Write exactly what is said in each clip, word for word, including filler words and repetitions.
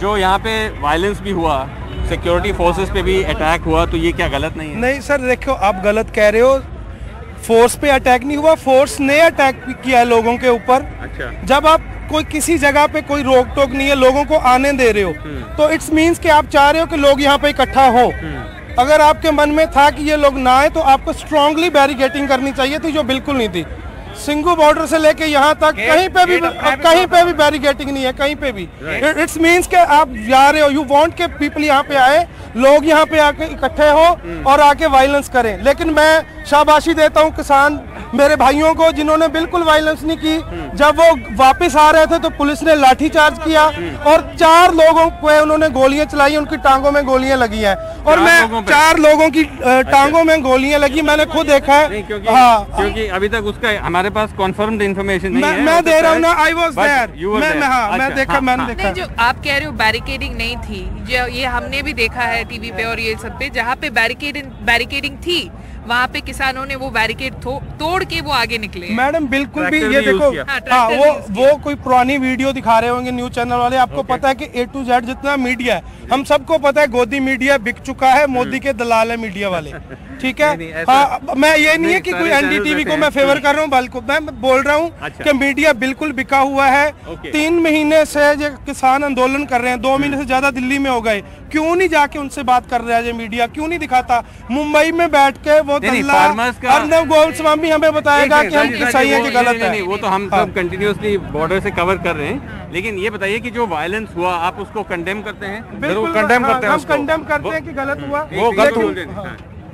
जो यहाँ पे वायलेंस भी हुआ, सिक्योरिटी फोर्सेस पे भी अटैक हुआ, तो ये क्या गलत नहीं है? नहीं सर, देखो आप गलत कह रहे हो। फोर्स पे अटैक नहीं हुआ, फोर्स ने अटैक किया है लोगों के ऊपर। अच्छा। जब आप कोई किसी जगह पे कोई रोक टोक नहीं है, लोगों को आने दे रहे हो, तो इट्स मींस कि आप चाह रहे हो कि लोग यहाँ पे इकट्ठा हो। अगर आपके मन में था कि ये लोग ना आए तो आपको स्ट्रांगली बैरिकेडिंग करनी चाहिए थी, जो बिल्कुल नहीं थी। सिंघू बॉर्डर से लेके यहाँ तक कहीं पे भी कहीं पे भी बैरिकेडिंग नहीं है, कहीं पे भी। इट्स मींस कि आप जा रहे हो, यू वांट के पीपल यहाँ पे आए, लोग यहाँ पे आके इकट्ठे हो और आके वायलेंस करें। लेकिन मैं शाबाशी देता हूँ किसान मेरे भाइयों को, जिन्होंने बिल्कुल वायलेंस नहीं की। जब वो वापस आ रहे थे तो पुलिस ने लाठीचार्ज किया और चार लोगों पे उन्होंने गोलियां चलाई, उनकी टांगों में गोलियां लगी हैं। और मैं चार लोगों की टांगों में गोलियां लगी, मैंने खुद देखा है। हाँ, क्योंकि अभी तक उसका हमारे पास कॉन्फर्म्ड इन्फॉर्मेशन नहीं है। मैं दे रहा हूँ ना, आई वॉज देयर। हाँ, मैं देखा, मैंने देखा। जो आप कह रहे हो बैरिकेडिंग नहीं थी, ये हमने भी देखा है टीवी पे और ये सब पे। जहाँ पे बैरिकेडिंग बैरिकेडिंग थी, वहाँ पे किसानों ने वो बैरिकेड तोड़ के वो आगे निकले। मैडम बिल्कुल भी ये देखो, हाँ, हाँ, वो वो कोई पुरानी वीडियो दिखा रहे होंगे न्यूज चैनल वाले। आपको okay. पता है कि ए टू जेड जितना मीडिया है, हम सबको पता है गोदी मीडिया बिक चुका है, मोदी के दलाल है मीडिया वाले, ठीक है। नहीं, नहीं, हाँ, मैं ये नहीं है कि कोई एनडीटीवी को मैं फेवर कर रहा हूँ, बल्कि मैं बोल रहा हूँ कि मीडिया बिल्कुल बिका हुआ है। तीन महीने से ये किसान आंदोलन कर रहे हैं, दो महीने से ज्यादा दिल्ली में हो गए, क्यों नहीं जाके उनसे बात कर रहा है ये मीडिया? क्यों नहीं दिखाता? मुंबई में बैठ के वो अर्नब गोस्वामी हमें बताएगा कि हम सही है कि गलत है। वो तो हम सब कंटिन्यूसली बॉर्डर से कवर कर रहे हैं। लेकिन ये बताइए कि जो वायलेंस हुआ, आप उसको कंडेम करते हैं? बिल्कुल कंडेम करते हैं। हम कंडेम करते हैं कि गलत हुआ, वो गलत हुआ।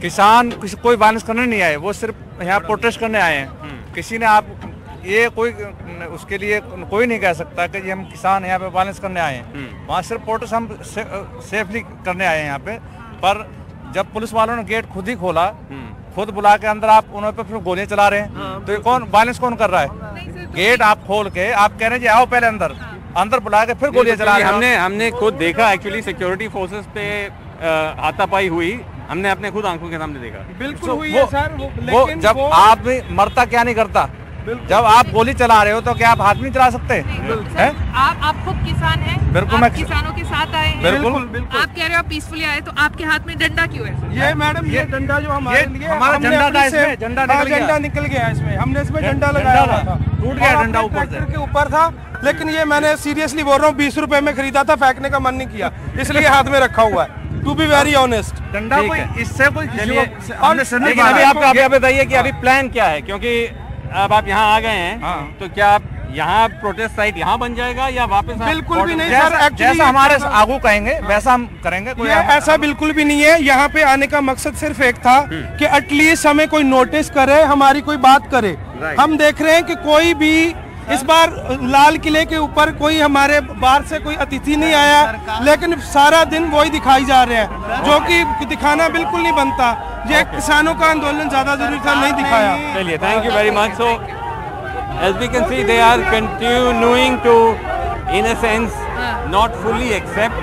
किसान कोई वायलेंस करने नहीं आए, वो सिर्फ यहाँ प्रोटेस्ट करने आए हैं। किसी ने आप ये कोई उसके लिए कोई नहीं कह सकता कि हम किसान यहाँ पे वायलेंस करने आए हैं। वहाँ सिर्फ प्रोटेस्ट हम से, सेफली करने आए हैं यहाँ पे। पर जब पुलिस वालों ने गेट खुद ही खोला, खुद बुला के अंदर आप उन पे फिर गोलियां चला रहे हैं, तो ये कौन वायलेंस कौन कर रहा है? गेट आप खोल के आप कह रहे हैं जी आओ पहले अंदर, अंदर बुला के फिर गोलियां चला रहे हैं। हमने हमने खुद देखा, एक्चुअली सिक्योरिटी फोर्सेस पे हाथापाई हुई, हमने अपने खुद आंखों के सामने देखा। बिल्कुल हुई है सर। वो जब आप मरता क्या नहीं करता, जब आप गोली चला रहे हो तो क्या आप हाथ नहीं चला सकते हैं? आप आप खुद किसान हैं, बिल्कुल मैं किसानों के साथ आए हैं, बिल्कुल बिल्कुल। आप कह रहे हो आप पीसफुली आए, तो आपके हाथ में डंडा क्यों है? ये मैडम ये डंडा जो हमारे लिए, हमारा झंडा था इसमें, झंडा डंडा निकल गया इसमें, हमने इसमें डंडा लगाया था, टूट गया डंडा, ऊपर से के ऊपर था। लेकिन ये मैंने सीरियसली बोल रहा हूँ, बीस रुपए में खरीदा था, फेंकने का मन नहीं किया, इसलिए हाथ में रखा हुआ है। टू बी वेरी ऑनेस्ट, डंडा कोई इससे कोई आपको बताइए कि अभी प्लान क्या है? क्योंकि अब आप यहाँ आ गए हैं, हाँ। तो क्या आप यहाँ प्रोटेस्ट साइट यहाँ बन जाएगा या वापस? बिल्कुल भी नहीं सर, एक्चुअली जैसा हमारे आगू कहेंगे वैसा हम करेंगे, कोई ऐसा बिल्कुल भी नहीं है। यहाँ पे आने का मकसद सिर्फ एक था कि एटलीस्ट हमें कोई नोटिस करे, हमारी कोई बात करे। हम देख रहे हैं कि कोई भी इस बार लाल किले के ऊपर कोई हमारे बाहर से कोई अतिथि नहीं आया, लेकिन सारा दिन वही दिखाई जा रहे हैं, जो कि दिखाना बिल्कुल नहीं बनता। ये किसानों का आंदोलन ज्यादा जरूरी था, नहीं दिखाया। चलिए, thank you very much. So as we can see they are continuing to in a sense not fully accept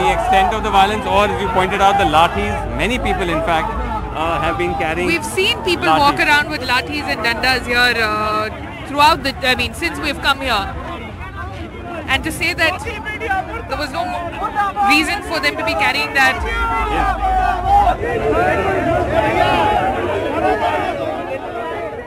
the extent of the violence, or as you pointed out, the lathis. Many people, in fact, have been carrying. We've seen people walk around with lathis and dandas here throughout the. I mean, since we've come here, and to say that there was no reason for them to be carrying that. Yes.